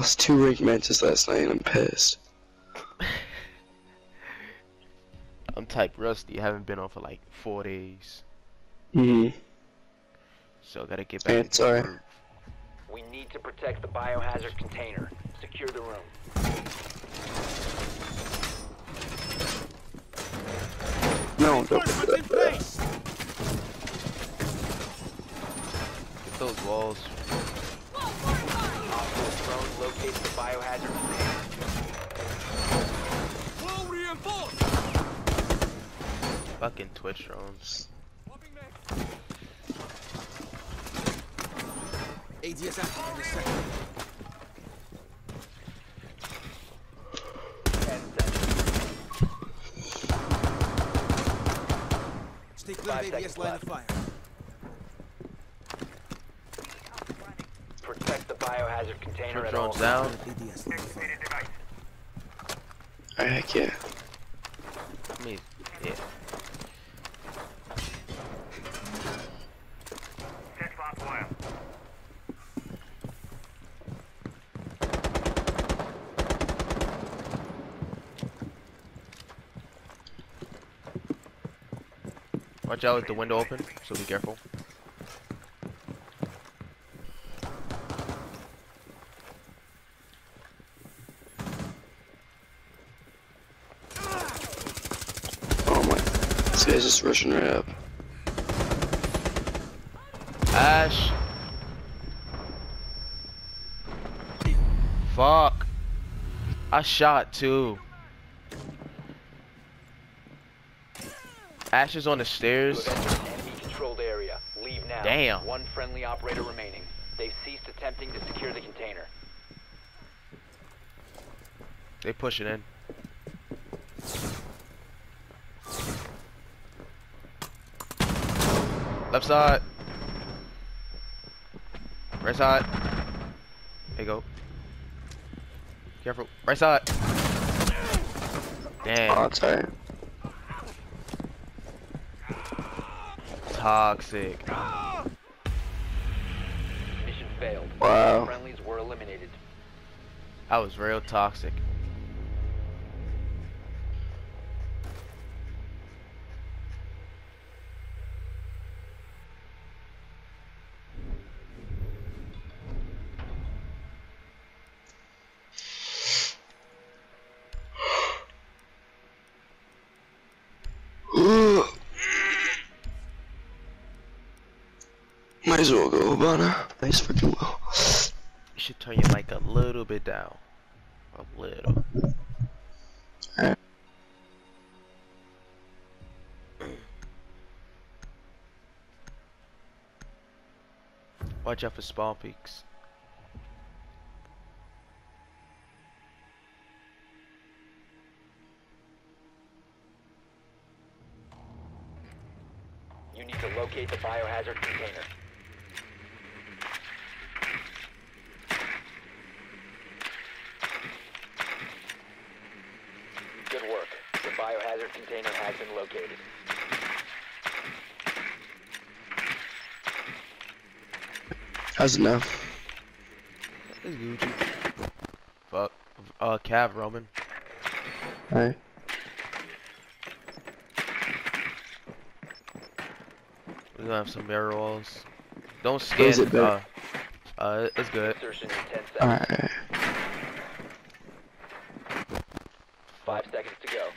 lost 2 rank matches last night and I'm pissed. I'm type rusty. I haven't been on for like 4 days. Mm-hmm. So gotta get back. It's alright. We need to protect the biohazard container. Secure the room. No, don't do that. Get those walls. Drone locates the biohazard container. Wall reinforced. Fucking Twitch drones. ADS active in a second. 10 seconds. Stay clear of ADS line of fire. Protect the biohazard container at all times. ADS line of fire. Alright, yeah. Me, yeah. Watch out with the window open, so be careful. Oh my, this guy's just rushing right up. Ash. Fuck. I shot too. Ash is on the stairs. Enemy-controlled area. Leave now. Damn. One friendly operator remaining. They've ceased attempting to secure the container. They push it in. Left side. Right side. There you go. Careful. Right side. Damn. Oh, that's all right. Toxic. Mission failed. Wow. Friendlies were eliminated. I was real toxic. Might as well go, Hibana. Thanks for doing well. You should turn your mic a little bit down. A little. Alright. Watch out for spawn peaks. You need to locate the biohazard container. Good work. The biohazard container has been located. That's enough. Fuck. Cav Roman. Hey. We're gonna have some barrier walls. Don't scan. It it's good. Alright. 5 seconds to go.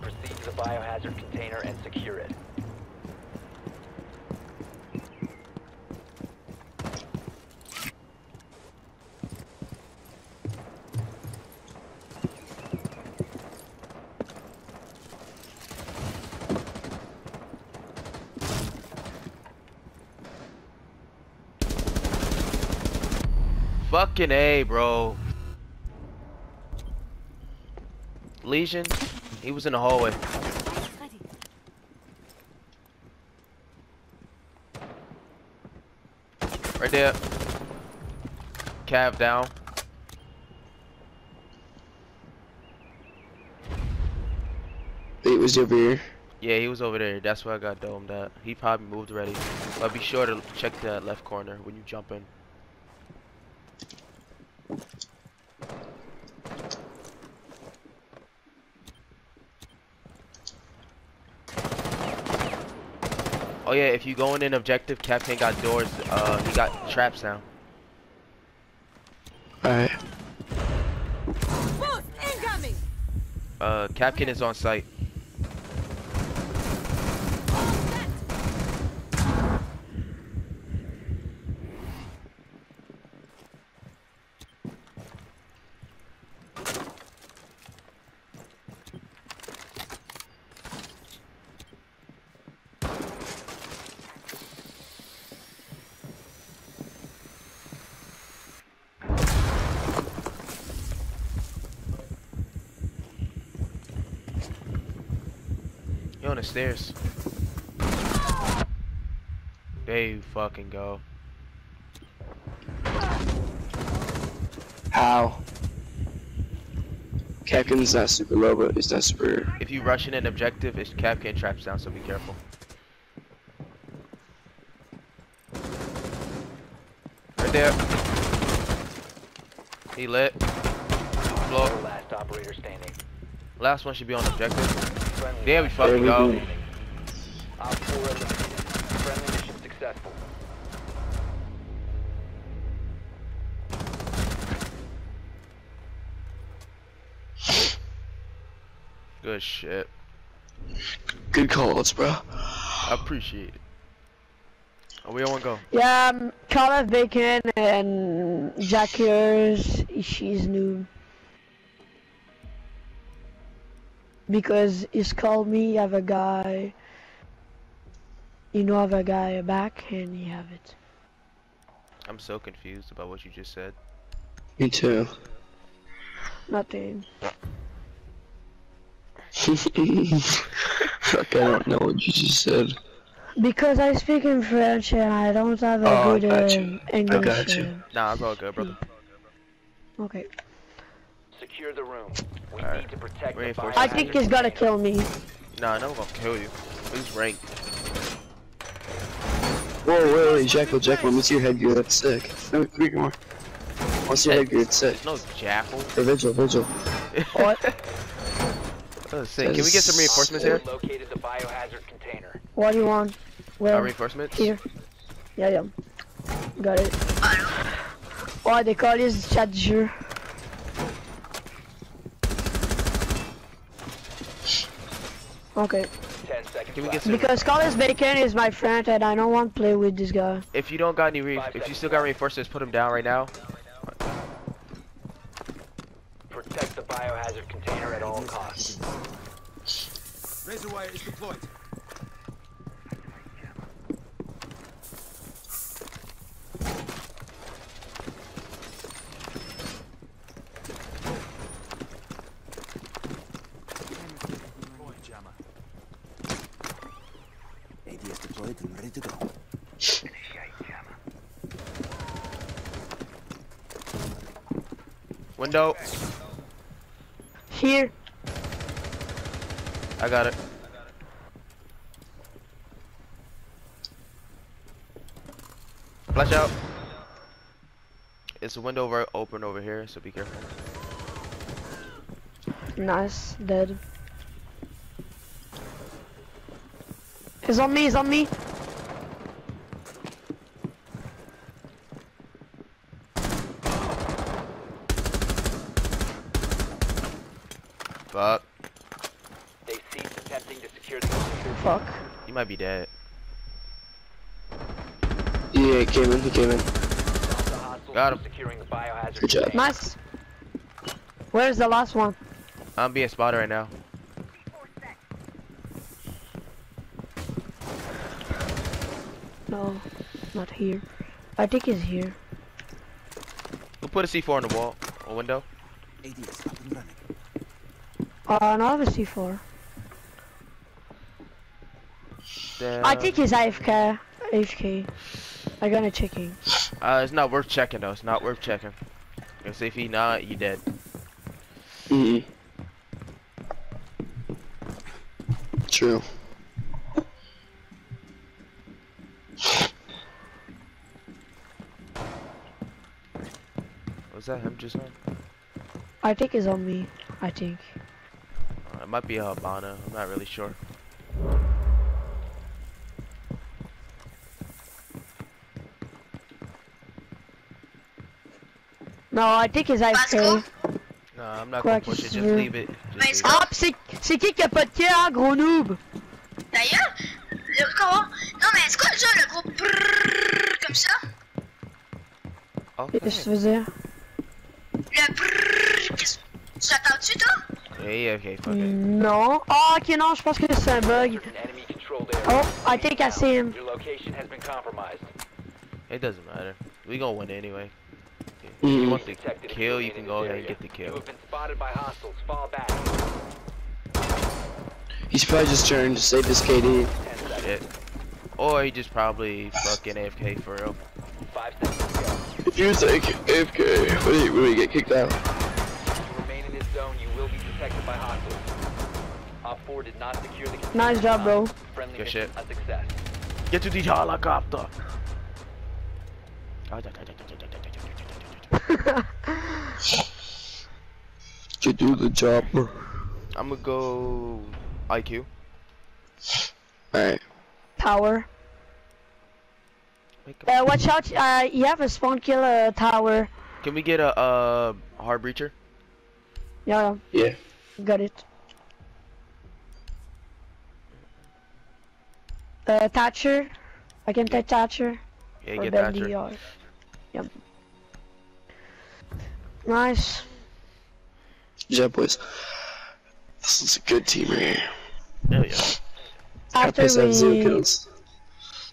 Proceed to the biohazard container and secure it. Fucking A, bro. Legion, he was in the hallway. Right there. Cav down. It was over here. Yeah, he was over there. That's where I got domed at. He probably moved already. But be sure to check that left corner when you jump in. Oh yeah, if you go in an objective, Captain got doors, he got traps now. Alright. Captain is on site. On the stairs. There you fucking go. How? Capcan's not super low, but it's not super. If you rush in an objective, it's Capcan traps down, so be careful. Right there. He lit. Blow. Last operator standing. Last one should be on objective. There we fucking go. Friendly mission successful. Good shit. Good calls, bro. I appreciate it. Oh, we all want to go. Yeah, Kala Bacon and Jackier's. She's new. Because he's called me, have a guy, you know, have a guy back, and you have it. I'm so confused about what you just said. Me too. Nothing. Fuck, I don't know what you just said. Because I speak in French and I don't have a good English. I got you. Nah, it's all good, brother. Okay. Secure the room. We need to protect the fire. I think he's gonna kill me. Nah, no one's gonna kill you. Who's ranked? Whoa, wait, Jackal, what's your headgear? That's sick. No, three more. What's your headgear? That's sick. No, Jackal. Hey, Vigil. What? That's sick. Can we get some reinforcements here? Located the biohazard container. What do you want? Where? Reinforcements? Here. Yeah. Got it. Why they call this Thatcher? Okay. 10 seconds. Can we get some? Because Collins Bacon is my friend and I don't want to play with this guy. If you don't got any if you still got reinforcements, put him down right now. Protect the biohazard container at all costs. Razor wire is deployed. Window. Here. I got it. Flash out. It's a window open over here, so be careful. Nice, dead. He's on me, Fuck. They ceased attempting to secure the computer. Fuck. You might be dead. Yeah, he came in. Got him. Good job. Nice. Where's the last one? I'm being spotted right now. No, not here. I think he's here. We'll put a C4 on the wall, a window. ADS up and running. Another C4. Damn. I think he's AFK. I'm gonna check him. It's not worth checking though. Cause if he not, you dead. True. Was that him just now? I think it's on me, I think. It might be a Hibana, I'm not really sure. No, I think it's IQ. No, I'm not gonna push it, just leave it. Ah, c'est qui a pas de cœur, gros noob? D'ailleurs, le comment? Non, mais c'est quoi déjà le gros brrrr comme ça? Qu'est-ce que tu veux dire? Le brrrr, qu'est-ce que tu l'attends-tu, toi? Oui, ok, fuck it. Non. Ah, ok, non, je pense que c'est un bug. Oh, I think I see him. It doesn't matter. We gonna win anyway. If you want the kill, you can go ahead and get the kill. He's probably just trying to save his KD. Shit. Or he just probably fucking AFK for real. If you say AFK, will he get kicked out? Nice job, bro. Good shit. Get to the helicopter. To do the job. I'm gonna go IQ. Alright. Tower. Watch out! You have a spawn killer tower. Can we get a hard breacher? Yeah. Yeah. Got it. Thatcher. I can take Thatcher. Yeah, get Thatcher. Yep. Yeah. Nice. Yeah, boys. This is a good team right here. Hell yeah. After we have 0 kills.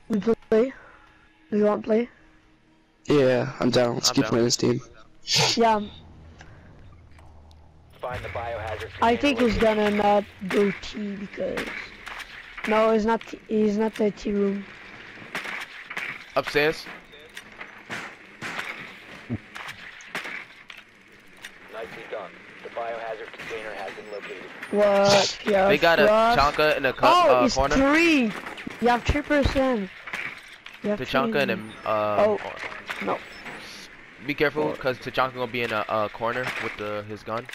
We play. Do you want to play? Yeah, I'm down. Let's keep playing this team. Yeah. Find the biohazard. I think he's gonna not go T because. No, he's not. He's not the T room. Upstairs. Biohazard container has been located. What? Yeah. They got a Tachanka in a corner. Oh, it's 3. You have 3%. Tachanka in a no. Be careful, cause Tachanka gonna be in a corner with his gun.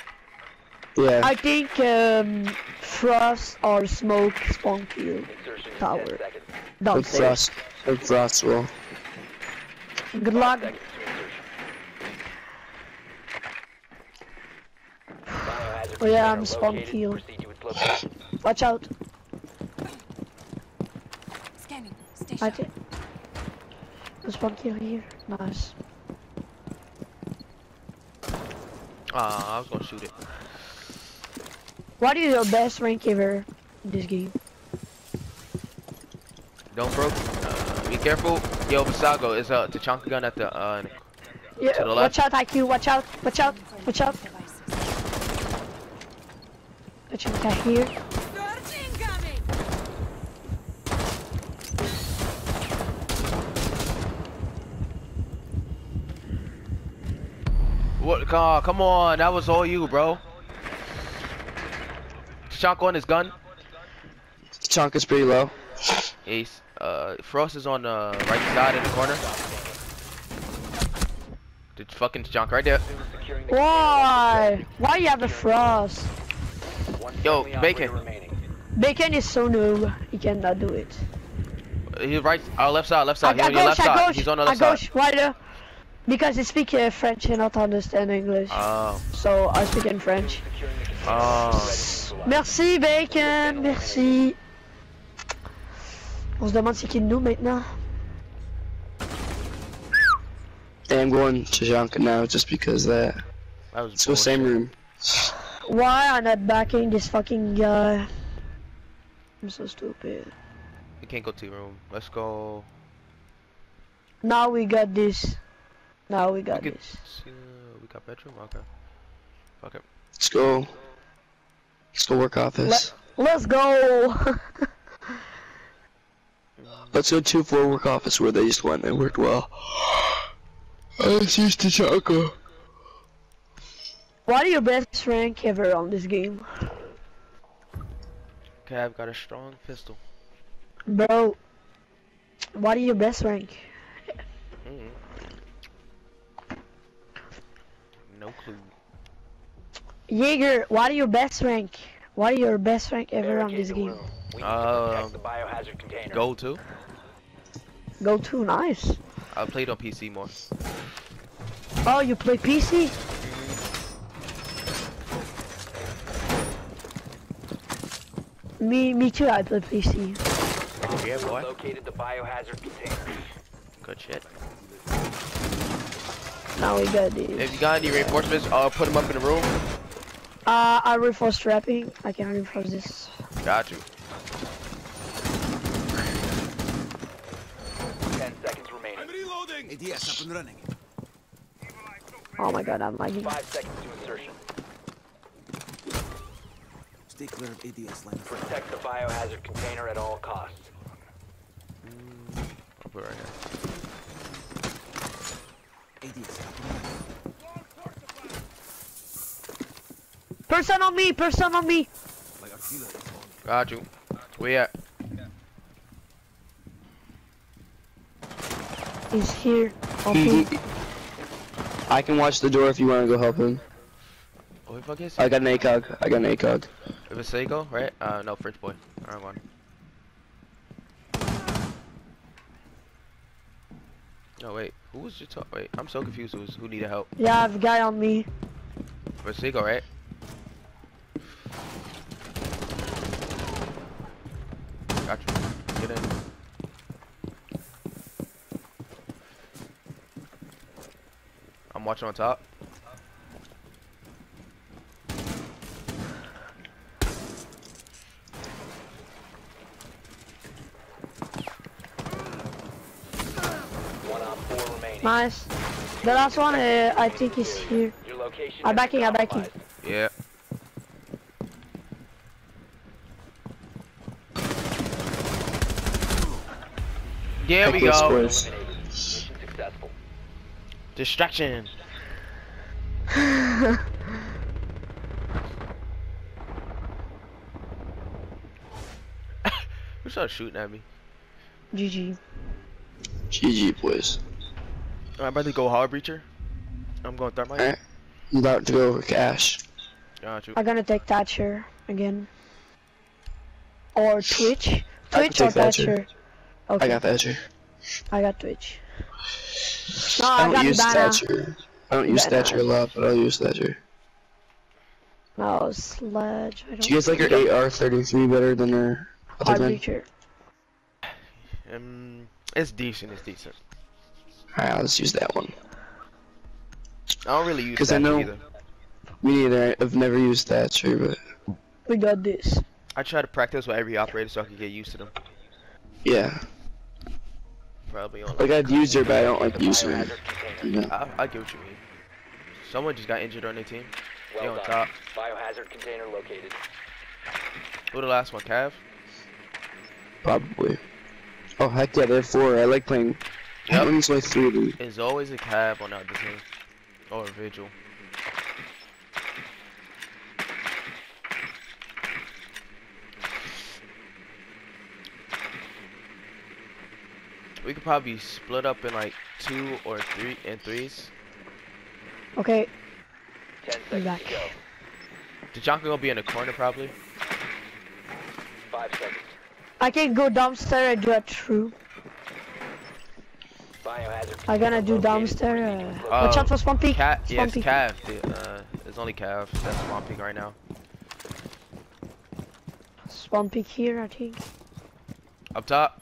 Yeah. I think Frost or Smoke spawn kill tower. Don't say. Frost roll. Good luck. Oh yeah, I'm spawn kill. Watch out. Scanning. I think spawn kill here. Nice. Ah, I was gonna shoot it. What is your best rank ever in this game? Don't broke. Be careful. Yo, Basago, is a Tachanka gun at the yeah, to the left. Watch out, IQ. Watch out. Watch out. Watch out. Tachanka here. What? Come on, that was all you, bro. Tachanka on his gun. Tachanka's pretty low. Ace. Frost is on the right side in the corner. Dude, fucking Tachanka right there. Why? Why you have a Frost? Yo, Bacon. Bacon is so noob, he cannot do it. He's right, left side, he's on your left side. He's on the left side. Why? Because I speak French and not understand English. Oh. So I speak in French. Oh. Merci Bacon, merci. On se demande c'est qui nous maintenant. I'm going to Tachanka now just because that. Let's go same room. Why are not backing this fucking guy? I'm so stupid. We can't go to your room. Let's go. Now we got this. Now we got this. We got bedroom? Okay. Fuck it. Let's go. Let's go work office. Let's go! Let's go 2-4 work office where they just went and worked well. Let's use Tachanka. What are your best rank ever on this game? Okay, I've got a strong pistol. Bro, what are your best rank? no clue. Jäger, what are your best rank? What are your best rank ever on this game? The biohazard container. Gold 2. Gold 2, nice. I played on PC more. Oh, you play PC? Me too, I play PC. Yeah, boy. Located the biohazard container. Good shit. Now we got these. If you got any reinforcements, I'll put them up in the room. I reinforce trapping. I can reinforce this. Got you. 10 seconds remaining. I'm reloading. ADS up and running. Oh my god, I'm lagging. 5 seconds to insertion. Stay clear of ADS line. Protect the biohazard container at all costs. I'll put it right here. ADS up and running. Person on me! Person on me! Got you. Where? He's here. I can watch the door if you want to go help him. Oh, fuck is he? I got an ACOG. I got an ACOG. It was Seagull, right? No, French boy. Alright, one. No, wait. Who was your top? Wait, I'm so confused. Who needed help? Yeah, I have a guy on me. It was Seagull, right? Gotcha. Get in. I'm watching on top. Nice. The last one, I think, is here. I'm backing. I'm backing. Yeah. There we go. Distraction. Who started shooting at me? GG. GG, please. I'm about to go hard breacher. I'm going Thermite. I'm about to go Cash. Got you. I'm gonna take Thatcher again. Or Twitch. Twitch or Thatcher. Okay. I got Thatcher. I got Twitch. No, I got use Thatcher. I don't use Thatcher a lot, but I'll use Thatcher. No, Sledge. I don't do you guys like her AR-33 better than her other gun? It's decent. It's decent. Alright, let's use that one. I don't really use that either. Me neither. I've never used Thatcher, but we got this. I try to practice with every operator so I can get used to them. Yeah. Probably on like I'd use her, but I don't like use her. Yeah. I get what you mean. Someone just got injured on their team. Well on top. Biohazard container located. Who the last one, Cav? Probably. Oh heck yeah, they're four. I like playing. Yep. That one's like 3D. There's always a Cav on the other team, or a Vigil. We could probably split up in like 2 or 3 and 3s. Okay. 10 seconds to go. Tachanka will be in the corner probably. 5 seconds. I can go downstairs and do a true. I'm gonna do downstairs. Watch out for spawn peek. Yes, Cav. It's only Cav that's spawn peek right now. Spawn peek here, I think. Up top.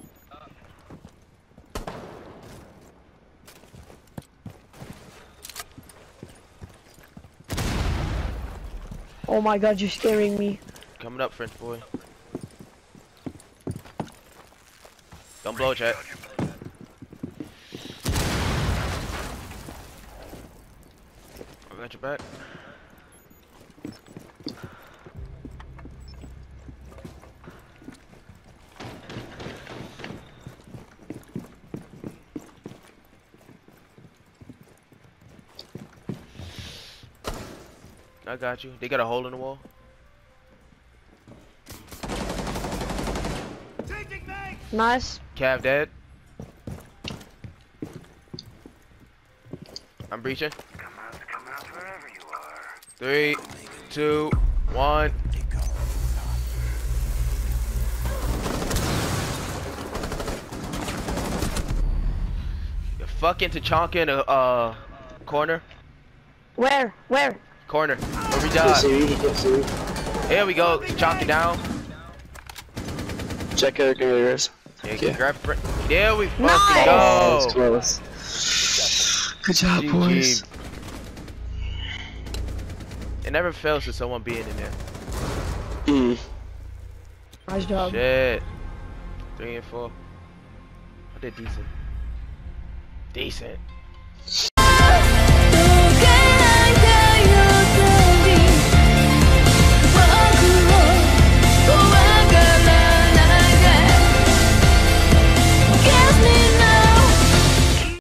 Oh my god, you're scaring me. Coming up, French boy. Don't blow, Jack. I got your back. I got you. They got a hole in the wall. Nice. Cav dead. I'm breaching. Come out wherever you 3, 2, 1. The fucking Tachanka in a corner. Where? Where? Corner. Where we die. Here we go. Tachanka down. Check out Caveira's. Yeah, grab. There we fucking nice. Go. Close. Good job, GG. Boys. It never fails with someone being in there. Mm. Nice job. Shit. 3 and 4. I did decent. Decent.